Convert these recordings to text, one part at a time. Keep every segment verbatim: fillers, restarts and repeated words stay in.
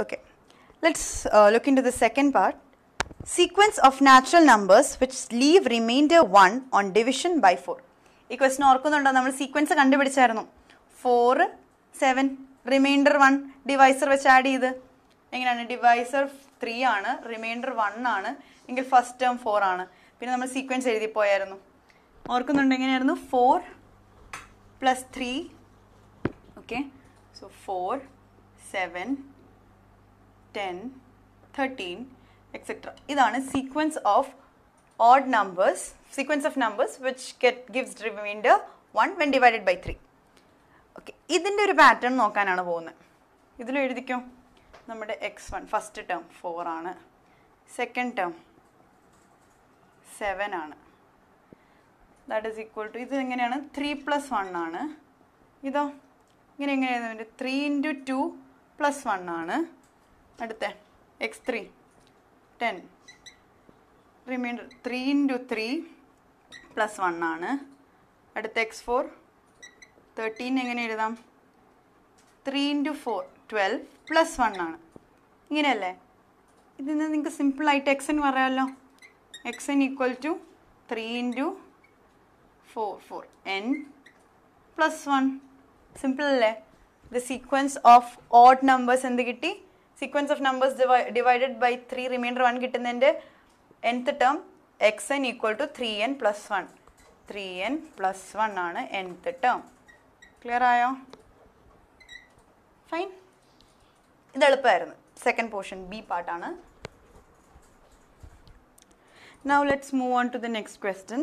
Okay, let's uh, look into the second part. Sequence of natural numbers which leave remainder one on division by four. This question is sequence four, seven, remainder one, divisor which add either. Divisor three, remainder one, first term four. Then sequence four plus three. Okay, so four, seven, ten, thirteen, et cetera. This is sequence of odd numbers, sequence of numbers which get, gives remainder one when divided by three. Okay, this is a pattern. This is x one, first term four, second term seven. That is equal to this three plus one. This is three into two plus one. x three. ten. Remainder three into three plus one aanu. Adutha x four. thirteen engane edudam. three into four, twelve plus one aanu. Ingane alle. Idinne ninge simple aayittu xn varayallo. Xn equal to three into four, four. N plus one. Simple alle. The sequence of odd numbers endu kitti. Sequence of numbers divi divided by three remainder one kittende nth term xn equal to three n plus one. three n plus one aanu nth term. Clear ayo? Fine. Idu eluppa irunnu. Second portion B part aanu. Now let's move on to the next question.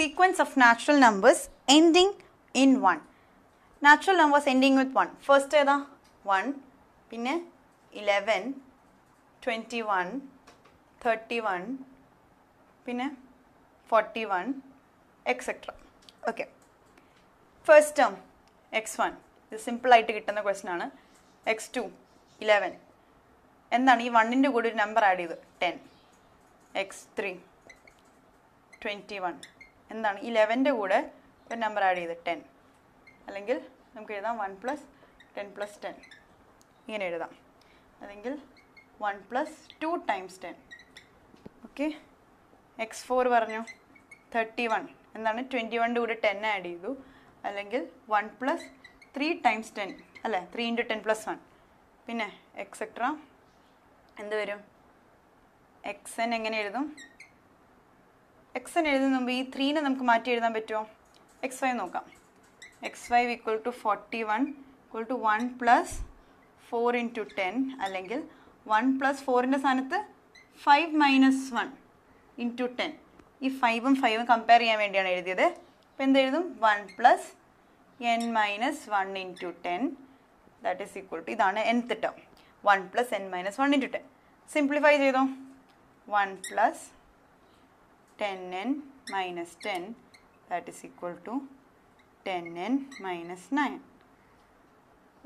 Sequence of natural numbers ending in one. Natural numbers ending with one. First edha one, pinne eleven, twenty-one, thirty-one, pinne forty-one, et cetera. Okay. First term x one. This is simple item kittanna question aanu. x two eleven. Endana ee one inde kuda number add cheyidu ten. x three twenty-one. Endana eleven inde kuda or number add cheyidu ten. Allengil namukku ezhudam one plus ten plus ten. Ingane ezhudam. Allengil one plus two times ten. Okay. x four varnu thirty-one. Endana twenty-one to ten add cheyidu. Allengil one plus three times ten. Alla three into ten plus one. Pinne et cetera. Endu varum? Xn engane ezhudum? Xn ezhudumbu ee three ne namukku maati ezhudan pattumo? x five nokkam. x five equal to forty-one equal to one plus four into ten, allengil one plus four in the sanathu five minus one into ten. If five and five compare ചെയ്യാൻ വേണ്ടിയാണ് എഴുതിയത്. അപ്പോൾ എന്ത് എഴുതും? one plus n minus one into ten, that is equal to ഇതാണ് nth term. one plus n minus one into ten. Simplify ചെയ്തോ. one plus ten n minus ten, that is equal to ten n minus nine.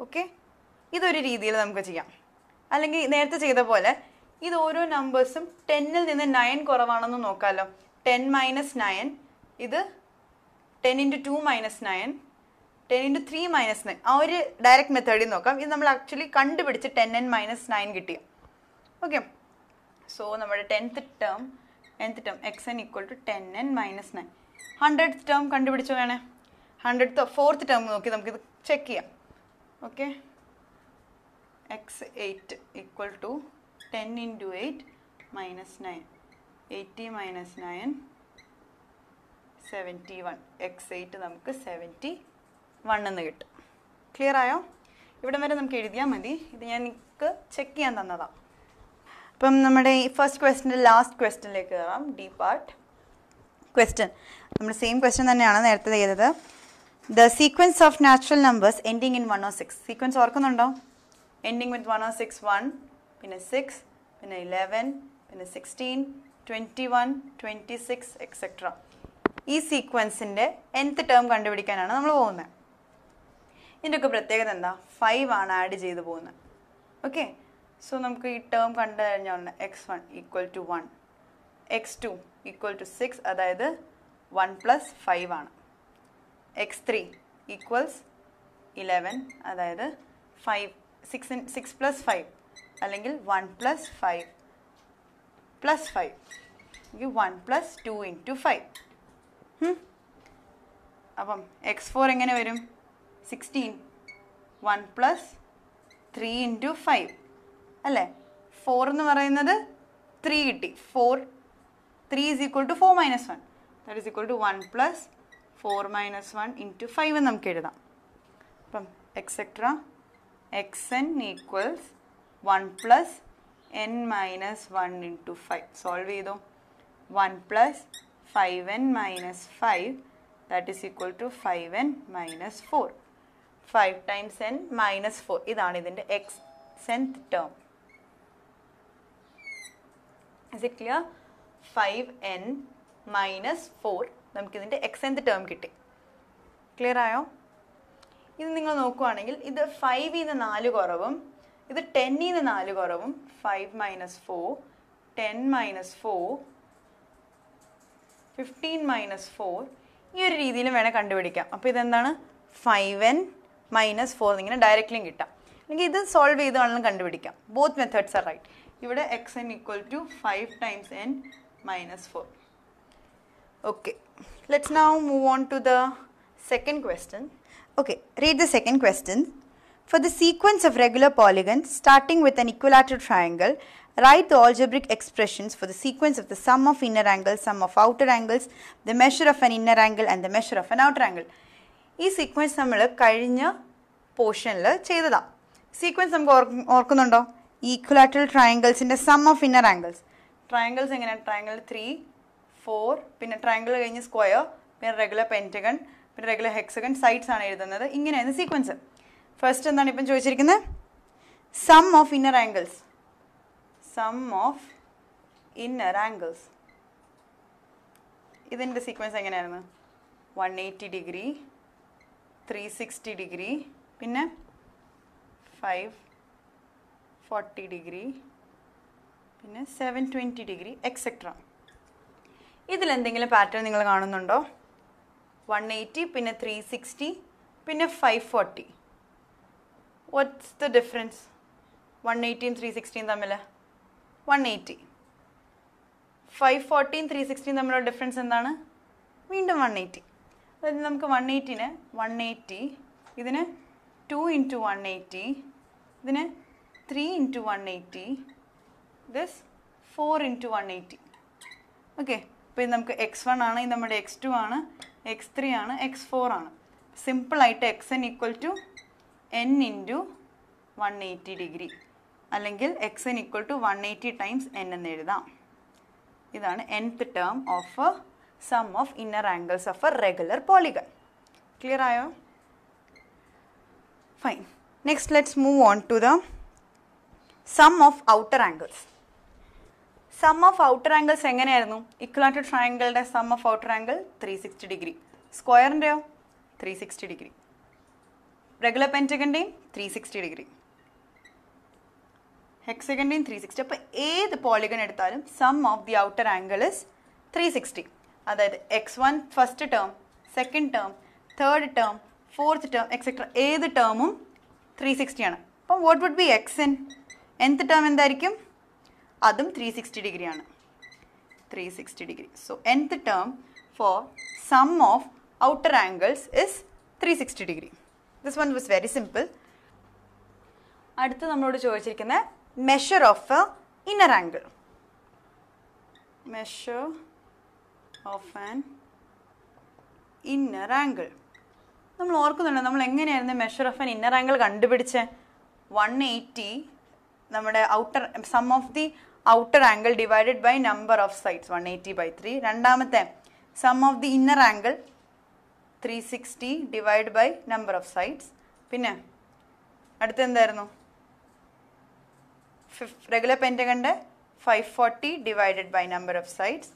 Okay? This is the way we do it. This is numbers ten nine. ten minus nine. This ten into two minus nine. ten into three minus nine. That is the direct method. This is actually ten n minus nine. Okay. So, our tenth term, nth term xn equal to ten n minus nine. hundredth term, hundredth, fourth term, check here. Okay. x eight equal to ten into eight minus nine, eighty minus nine, seventy-one. x eight namukku seventy-one ennu kittu. Clear ayo? Ivide vare namukku ezhudhiya madi. Idu njan nikku check cheyan thannada. Appam nammade first question last question like varam D part question. Nammade same question thanneyana nerathe theyedhathu. The sequence of natural numbers ending in one or six. Sequence orkunnundo? Ending with one or six, one, pinna six, pinna eleven, pinna sixteen, twenty-one, twenty-six, et cetera. This sequence is the nth term. We will go to this. five is added. Okay. So, we will go to this term. x one equal to one. x two equal to six. That is one plus five. x three equals eleven. That is five. six plus five അല്ലെങ്കിൽ one plus five plus five one plus two into five. Hmm? അപ്പം x four എങ്ങനെ വരും? sixteen. one plus three into five അല്ലേ? four എന്ന് പറയുന്നത് three കിട്ടി. four three is equal to four minus one. That is equal to one plus four minus one into five എന്ന് നമുക്ക് എഴുതാം. അപ്പം etcetera xn equals one plus n minus one into five. Solve ചെയ്തോ. one plus five n minus five, that is equal to five n minus four. five times n minus four. ഇതാണ് ഇതിന്റെ xnth term. Is it clear? five n minus four. നമുക്ക് ഇതിന്റെ xnth term കിട്ടി. Clear ആയോ? ഇത് നിങ്ങൾ നോക്കുകയാണെങ്കിൽ ഇത് ഫൈവ് ഇന്ന് നാല് കുറവും ഇത് ടെൻ ഇന്ന് നാല് കുറവും five minus four, ten minus four, fifteen minus four. ഈ ഒരു രീതിയിൽ വേണേൽ കണ്ടുപിടിക്കാം. അപ്പോൾ ഇതെന്താണ്? five n minus four എന്നിങ്ങനെ ഡയറക്റ്റ്ലി കിട്ടാം. അല്ലെങ്കിൽ ഇത് സോൾവ് ചെയ്താണെങ്കിലും കണ്ടുപിടിക്കാം. Both methods are right. ഇവിടെ xn equal to five times n minus four. Okay. Let's now move on to the second question. Okay, read the second question. For the sequence of regular polygons starting with an equilateral triangle, write the algebraic expressions for the sequence of the sum of inner angles, sum of outer angles, the measure of an inner angle and the measure of an outer angle. This sequence നമ്മൾ കഴിഞ്ഞ പോർഷനിൽ ചെയ്തതാ. Sequence നമുക്ക് ഓർക്കുന്നുണ്ടോ? Equilateral ട്രയാങ്കിൾസിന്റെ sum of inner angles. Triangles എങ്ങനെയാണ്? Triangle three four, പിന്നെ triangle കഴിഞ്ഞ് സ്ക്വയർ, പിന്നെ റെഗുലർ പെന്റഗൺ, പിന്നെ റെഗുലർ ഹെക്സഗൺ സൈഡ്സ് ആണ് എഴുതുന്നത്. ഇങ്ങനെയാണ് സീക്വൻസ്. ഫസ്റ്റ് എന്താണ് ഇപ്പം ചോദിച്ചിരിക്കുന്നത്? Sum of inner angles. Sum of inner angles ഇതിൻ്റെ സീക്വൻസ് എങ്ങനെയായിരുന്നു? One eighty degree, three sixty degree, പിന്നെ ഫൈവ് ഫോർട്ടി ഡിഗ്രി, പിന്നെ സെവൻ ട്വൻറ്റി ഡിഗ്രി എക്സെട്ര. ഇതിലെന്തെങ്കിലും പാറ്റേൺ നിങ്ങൾ കാണുന്നുണ്ടോ? വൺ എയ്റ്റി, പിന്നെ ത്രീ സിക്സ്റ്റി, പിന്നെ five forty. What's the difference? One എയ്റ്റിയും ത്രീ സിക്സ്റ്റിയും തമ്മിൽ വൺ എയ്റ്റി. ഫൈവ് ഫോർട്ടിയും ത്രീ സിക്സ്റ്റിയും തമ്മിലുള്ള ഡിഫറൻസ് എന്താണ്? വീണ്ടും വൺ എയ്റ്റി. അതായത് നമുക്ക് വൺ എയ്റ്റിന് വൺ എയ്റ്റി, ഇതിന് ടു ഇൻറ്റു വൺ എയ്റ്റി, ഇതിന് three into one eighty, this four into one eighty. Okay, അപ്പോൾ ഇത് നമുക്ക് എക്സ് വൺ ആണ്, ഇത് നമ്മുടെ എക്സ് ടു ആണ്, എക്സ് ത്രീ ആണ്, എക്സ് ഫോർ ആണ്. സിമ്പിളായിട്ട് X N equal to N into one eighty degree, അല്ലെങ്കിൽ x N equal to one eighty times n എന്ന് എഴുതാം. ഇതാണ് nth term of a sum of inner angles of a regular polygon. Clear ആയോ? Fine. Next let's move on to the sum of outer angles. Sum of outer angles എങ്ങനെയായിരുന്നു? Equilateral ട്രയാങ്കിളിൻ്റെ sum of outer angle three sixty degree, സ്ക്വയറിൻ്റെയോ three sixty degree, regular പെന്റഗണിൻ്റെയും three sixty degree, ഹെക്സഗണിൻ്റെയും three sixty. അപ്പോൾ ഏത് polygon എടുത്താലും sum of the outer angle is three sixty. അതായത് x one first term, second term, third term, fourth term etcetera ഏത് ടേമും three sixty ആണ്. അപ്പം what would be x n? Nth term എന്തായിരിക്കും? അതും ത്രീ സിക്സ്റ്റി ഡിഗ്രിയാണ്. Three sixty degree. So nth term for sum of outer angles is three sixty degree. This one was very simple. അടുത്ത് നമ്മളോട് ചോദിച്ചിരിക്കുന്ന measure of a inner angle. Measure of an inner angle. നമ്മൾ ഓർക്കുന്നുണ്ടോ നമ്മൾ എങ്ങനെയായിരുന്നു measure of an inner angle കണ്ടുപിടിച്ച്? One eighty നമ്മുടെ outer sum of the outer angle divided by number of sides one eighty by three. രണ്ടാമത്തെ sum of the inner angle three sixty divide by number of sides. പിന്നെ അടുത്തെന്തായിരുന്നു? ഫിഫ് regular പെന്റഗണിന്റെ five forty divided by number of sides,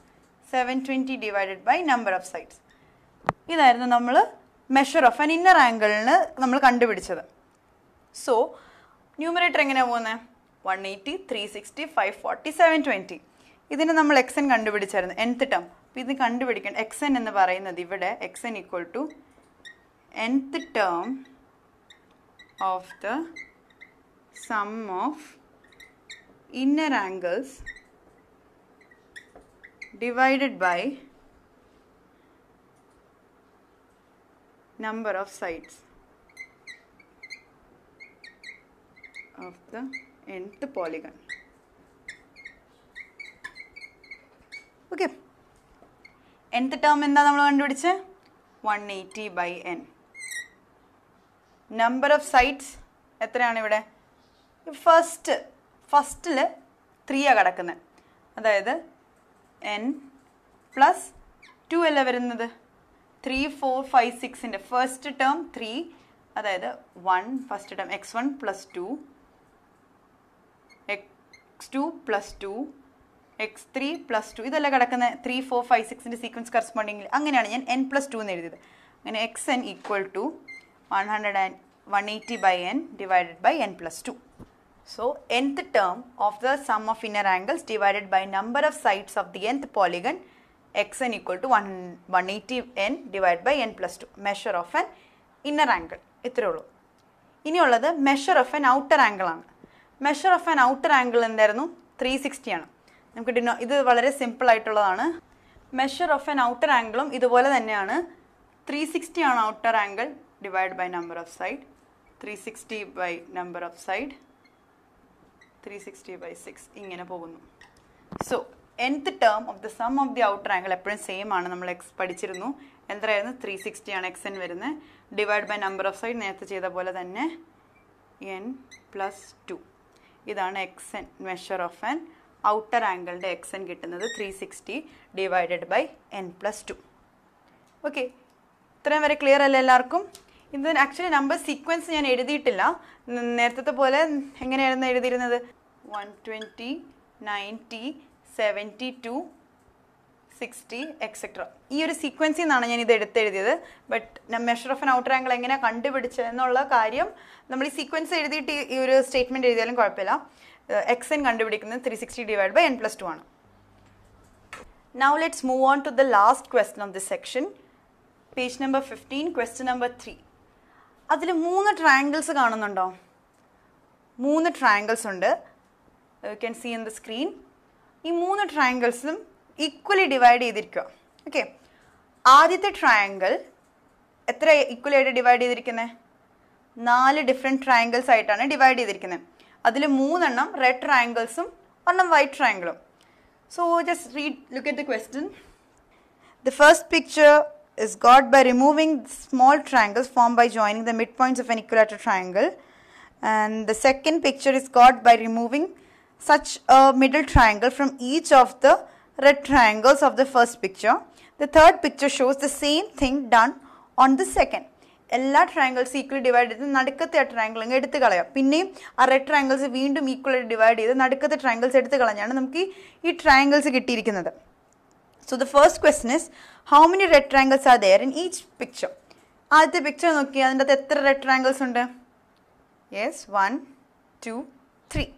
seven twenty divided by number of sides. ഇതായിരുന്നു നമ്മൾ measure of an inner ആംഗിളിന് നമ്മൾ കണ്ടുപിടിച്ചത്. So numerator എങ്ങനെയാണ് പോകുന്നത്? One eighty, three sixty, five forty, seven twenty. ഇതിന് നമ്മൾ എക്സ് എൻ കണ്ടുപിടിച്ചായിരുന്നു nth ടേം. അപ്പോൾ ഇത് കണ്ടുപിടിക്കേണ്ട എക്സ് എൻ എന്ന് പറയുന്നത് ഇവിടെ x N equal to nth term of the sum of inner angles divided by number of sides of the nth polygon. Okay. Nth term in the one hundred eighty by n. Number of sides first first three kadakkunne adayithu n plus two alle varunnathu three four five six inde first term three adayithu one first term x one plus two x two plus two x three plus two idella kadakkunne three four five six inde sequence corresponding anganeyana njan n plus two nu ezhudiyathu angane xn equal to one hundred eighty by n divided by n plus two. So, nth term of the sum of inner angles divided by number of sides of the nth polygon, xn equal to one hundred eighty n divided by n plus two, measure of an inner angle. Ithrolo. Ini olladu measure of an outer angle aanu. Measure of an outer angle endarunu three sixty aanu. Namukku deno idu valare simple aayittulladaanu. Measure of an outer angle um idu pole thanneyaanu. three sixty aanu outer angle divided by number of side, three sixty by number of side, three sixty by six ingane pogunu. So nth term of the sum of the outer angle eppozhum same aanu nammal x padichirunnu endrayirunnu three sixty aanu xn varunne divide by number of side nethe cheyda pole thanne n plus two idana xn measure of an outer angle de xn kittunnathu three sixty divided by n plus two. Okay, ithrayum vare clear alle ellarkum. In the actually number sequence I have not written it. one twenty, ninety, seventy-two, sixty, et cetera. This is a sequence but the measure of an outer angle is not written. We sequence this statement. Xn is three sixty divided by n plus two. Now let's move on to the last question of this section. Page number fifteen, question number three. That is three triangles. three triangles are you can see on the screen. These three triangles are equally divided. Okay. Aditha triangle, how equally divided? four different triangles are divided. That is three red triangles and white triangle. So just read, look at the question. The first picture is got by removing small triangles formed by joining the midpoints of an equilateral triangle, and the second picture is got by removing such a middle triangle from each of the red triangles of the first picture. The third picture shows the same thing done on the second. All triangles equally divided. Nadukathe triangle enga eduthu kalaya. Pinne aa red triangles veendum equally divide edu nadukathe triangles eduthu kalanjana namukku ee triangles kittiyirikkunnathu. So the first question is, how many red triangles are there in each picture? That picture, look, how many red triangles are there? Yes, one, two, three.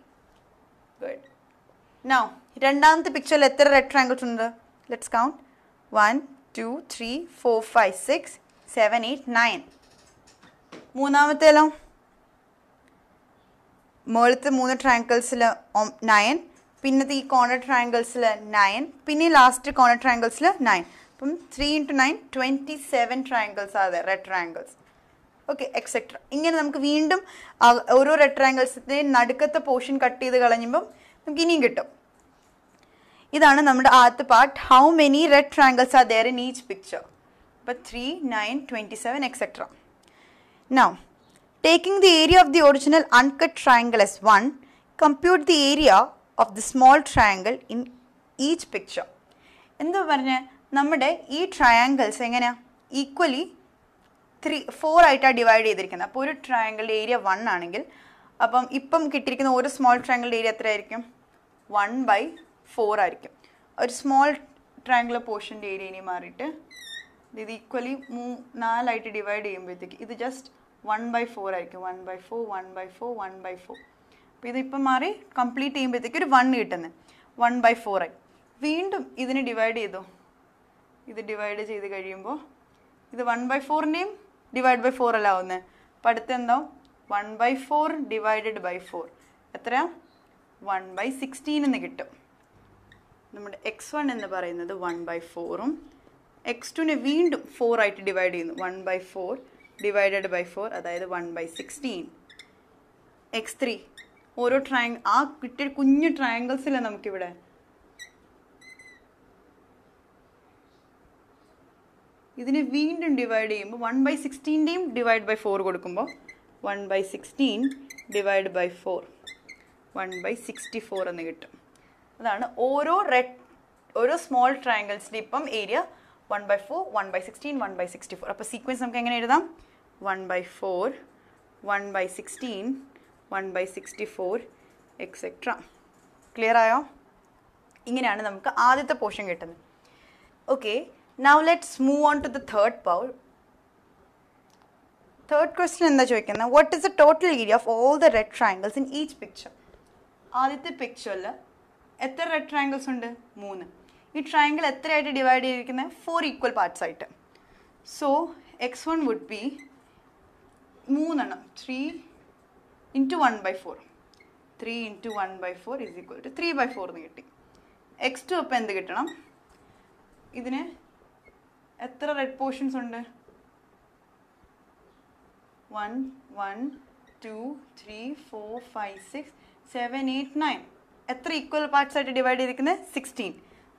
Good. Now, in the picture, how many red triangles are there? Let's count. one, two, three, four, five, six, seven, eight, nine. How many triangles are there? nine. Pinna the corner triangles nine, pinna last corner triangles nine. three into nine, twenty-seven triangles are there, red triangles. Okay, et cetera. Inge namukku veendum oro red triangles ne nadukatha portion cut cheyidu kalanjumbum namukku iniyum kittum. Idana nammude aath part, how many red triangles are there in each picture? But three, nine, twenty-seven, et cetera. Now, taking the area of the original uncut triangle as one, compute the area of the small triangle in each picture. In the one, we e triangles equally three, four items divided. So, triangle area one anengil. Now, now one small triangle area one by four. A small triangular portion area is equally four items divided. This is just one by four. one by four, one by four, one by four. Now, we have complete aim one, one by four. We will divide this. This is divided. This one by four name divided by four. one by four divided by four. one by sixteen എന്ന് കിട്ടും. നമ്മുടെ X one എന്ന് പറയുന്നത് one by four ഉം x two നെ വീണ്ടും four ആയിട്ട് divide ചെയ്യുന്നു. one by four divided by four അതായത് one by sixteen. X three ഓരോ ട്രയാങ് ആ കിട്ടിയ കുഞ്ഞു ട്രയാങ്കിൾസിൽ നമുക്കിവിടെ ഇതിനെ വീണ്ടും ഡിവൈഡ് ചെയ്യുമ്പോൾ വൺ ബൈ സിക്സ്റ്റീൻ്റെയും ഡിവൈഡ് ബൈ ഫോർ കൊടുക്കുമ്പോൾ one by sixteen divide by four one by sixty four എന്ന് കിട്ടും. അതാണ് ഓരോ റെഡ് ഓരോ സ്മോൾ ട്രയാങ്കിൾസിൻ്റെ ഇപ്പം area one by four one by sixteen one by sixty four. അപ്പോൾ സീക്വൻസ് നമുക്ക് എങ്ങനെ എഴുതാം? One by four one by sixteen one by sixty four etcetera. Clear ആയോ? ഇങ്ങനെയാണ് നമുക്ക് ആദ്യത്തെ പോർഷൻ കിട്ടുന്നത്. Okay, now let's move on to the third power. Third question എന്താ ചോദിക്കുന്നത്? What is the total area of all the red triangles in each picture? ആദ്യത്തെ പിക്ചറിൽ എത്ര റെഡ് ട്രയാങ്കിൾസ് ഉണ്ട്? മൂന്ന്. ഈ ട്രയാങ്കിൾ എത്രയായിട്ട് ഡിവൈഡ് ചെയ്തിരിക്കുന്നത്? ഫോർ ഈക്വൽ പാർട്സ് ആയിട്ട്. So x one would be മൂന്നെണ്ണം, three into one by four three into one by four is equal to three by four എന്ന് കിട്ടി. എക്സ് ടു അപ്പം എന്ത് കിട്ടണം? ഇതിന് എത്ര റെഡ് പോർഷൻസ് ഉണ്ട്? One one two three four five six seven eight nine. എത്ര ഈക്വൽ പാർട്സ് ആയിട്ട് ഡിവൈഡ് ചെയ്തിരിക്കുന്നത്? സിക്സ്റ്റീൻ.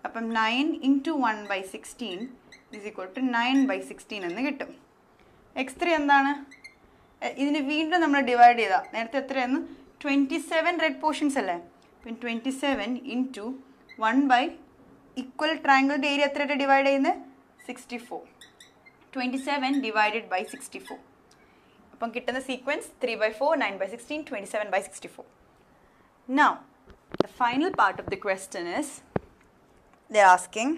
അപ്പം nine into one by sixteen is equal to nine by sixteen എന്ന് കിട്ടും. എക്സ് ത്രീ എന്താണ്? ഇതിന് വീണ്ടും നമ്മൾ ഡിവൈഡ് ചെയ്താൽ നേരത്തെ എത്രയായിരുന്നു? ട്വൻറ്റി സെവൻ റെഡ് പോർഷൻസ് അല്ലേ? അപ്പം twenty seven into one by equal ട്രയാങ്കിളിൻ്റെ ഏരിയ എത്രയായിട്ട് ഡിവൈഡ് ചെയ്യുന്നത്? sixty-four. twenty-seven divided by sixty-four. Upon kitana sequence three by four, nine by sixteen, twenty-seven by sixty-four. Now, the final part of the question is, they are asking,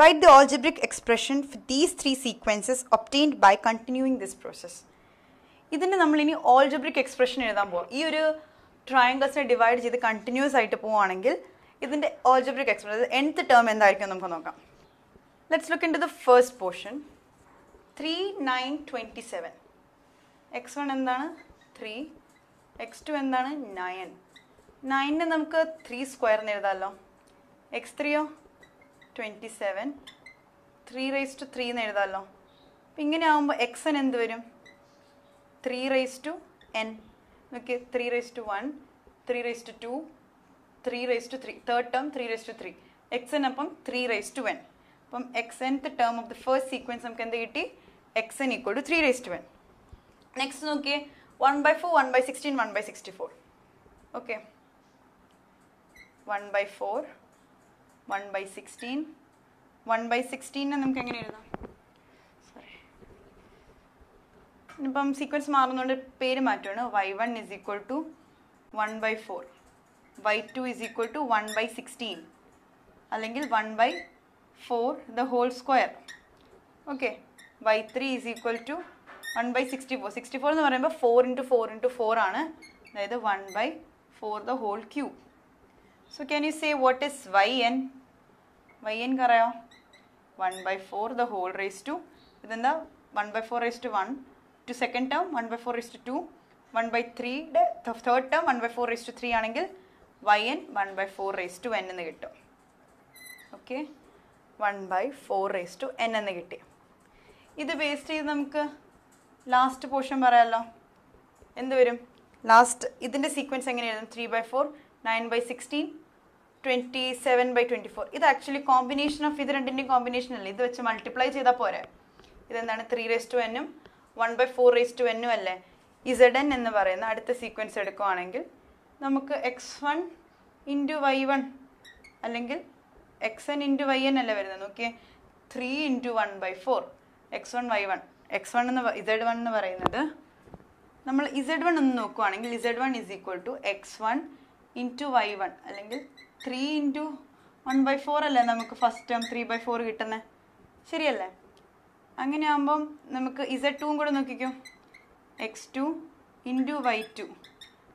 write the algebraic expression for these three sequences obtained by continuing this process. ഇതിന് നമ്മൾ ഇനി algebraic expression എഴുതാൻ പോവാം. ഈ ഒരു ട്രയാങ്കിൾസിനെ divide ചെയ്ത് continuous ആയിട്ട് പോവുകയാണെങ്കിൽ ഇതിൻ്റെ algebraic expression nth term എന്തായിരിക്കും നമുക്ക് നോക്കാം. Let's look into the first portion. three, nine, twenty-seven. X one എന്താണ്? ത്രീ. എക്സ് ടു എന്താണ്? നയൻ. നയനിന് നമുക്ക് ത്രീ സ്ക്വയർ എന്ന് എഴുതാമല്ലോ. എക്സ് ത്രീയോ? Twenty seven. Three raise to three എന്ന് എഴുതാമല്ലോ. അപ്പം ഇങ്ങനെ ആകുമ്പോൾ എക്സ് എൻ എന്ത് വരും? Three raise to n. Okay, three raise to one, three raise to two, three raise to three. Third term three raise to three. X n അപ്പം three raise to n. അപ്പം x nth term of the first sequence നമുക്ക് എന്ത് കിട്ടി? X N equal to three raise to one. Next നോക്കിയേ, one by four one by sixteen one by sixty four. Okay, one by four one by sixteen one by സിക്സ്റ്റീനെ നമുക്ക് എങ്ങനെ എഴുതാം? Sorry, ഇപ്പം sequence മാറുന്നതുകൊണ്ട് പേര് മാറ്റുകയാണ്. Y one is equal to one by four, y two is equal to one by sixteen അല്ലെങ്കിൽ one by four the whole square. Okay, y three is equal to one by sixty-four. sixty-four എന്ന് പറയുമ്പോൾ four into four into four ആണ്, അതായത് one by four the whole cube. So can you say what is yn? yn കറിയോ? one by four the whole raised to, ഇതെന്താ one by four raised to one to second term, one by four raised to two, one by three the third term, one by four raised to three ആണെങ്കിൽ yn one by four raised to n എന്ന് കിട്ടും. Okay, one by four raised to n എന്ന് കിട്ടി. ഇത് waste ചെയ്ത് നമുക്ക് last portion പറയാമല്ലോ. എന്ത് വരും ലാസ്റ്റ്? ഇതിൻ്റെ സീക്വൻസ് എങ്ങനെയായിരുന്നു? Three by four nine by sixteen twenty seven by twenty four. ഇത് ആക്ച്വലി കോമ്പിനേഷൻ ഓഫ് ഇത് രണ്ടിൻ്റെയും കോമ്പിനേഷൻ അല്ലേ? ഇത് വെച്ച് മൾട്ടിപ്ലൈ ചെയ്താൽ പോരെ. ഇതെന്താണ്? ത്രീ റേസ് ടു എന്നും one by four raise to എന്നും അല്ലേ? ഇസഡ് എൻ എന്ന് പറയുന്ന അടുത്ത സീക്വൻസ് എടുക്കുകയാണെങ്കിൽ നമുക്ക് X one into y one അല്ലെങ്കിൽ x n into y n അല്ലേ വരുന്നത്? നോക്കിയേ, three into one by four x one y one. X one എന്ന് ഇസഡ് വൺ എന്ന് പറയുന്നത് നമ്മൾ ഇസഡ് വൺ എന്ന് നോക്കുകയാണെങ്കിൽ Z one is equal to x one into y one അല്ലെങ്കിൽ three into one by four അല്ലേ നമുക്ക് first term three by four കിട്ടുന്നത്? ശരിയല്ലേ? അങ്ങനെയാകുമ്പം നമുക്ക് ഇസഡ് ടൂവും കൂടെ നോക്കിക്കോ. X two into y two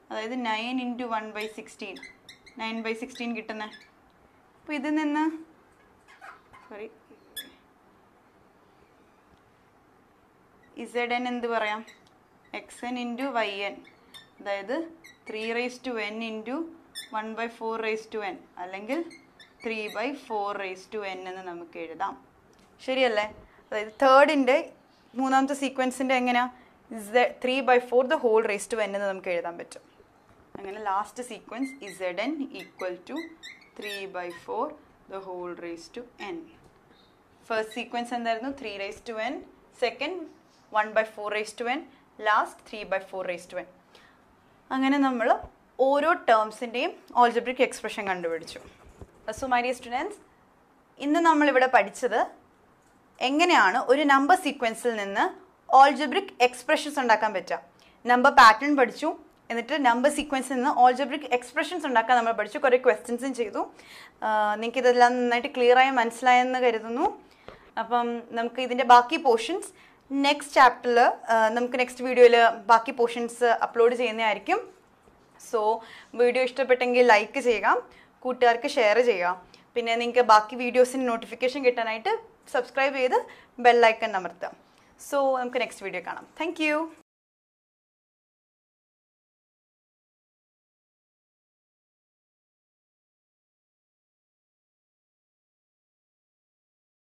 അതായത് nine into one by sixteen nine by sixteen കിട്ടുന്നത്. അപ്പോൾ ഇതിൽ നിന്ന് സോറി ഇസഡ് എൻ എന്ത് പറയാം? X n into y n അതായത് three raise to N into one by four raised to n allengil three by four raised to n ennu namukku ezhudam seriyalle adayithu third inde moonamathe sequence inde engena three by four the whole raised to n ennu namukku ezhudam pattum angane last sequence zn equal to three by four the whole raised to n. First sequence endarunu three raised to n, second one by four raised to n, last three by four raised to n. Angane nammal oro terms indeyum algebraic expression kandupidichu. So my dear students, innu nammal ivide padichathu enganeyanu oru number sequence il ninnu algebraic expressions undakkan patta. Number pattern padichu. In number sequence in the algebraic expressions and questions in Chidu. Ninki clear I am and Slayanu. Upon Namki in the Baki portions. Next chapter, Namka next video, Baki portions uploaded in the Arikim. So, video is to petting like a jega, Kutarka share a jega. Pinaninka Baki videos in notification get an item, subscribe either bell icon number. So, Namka next video. Thank you.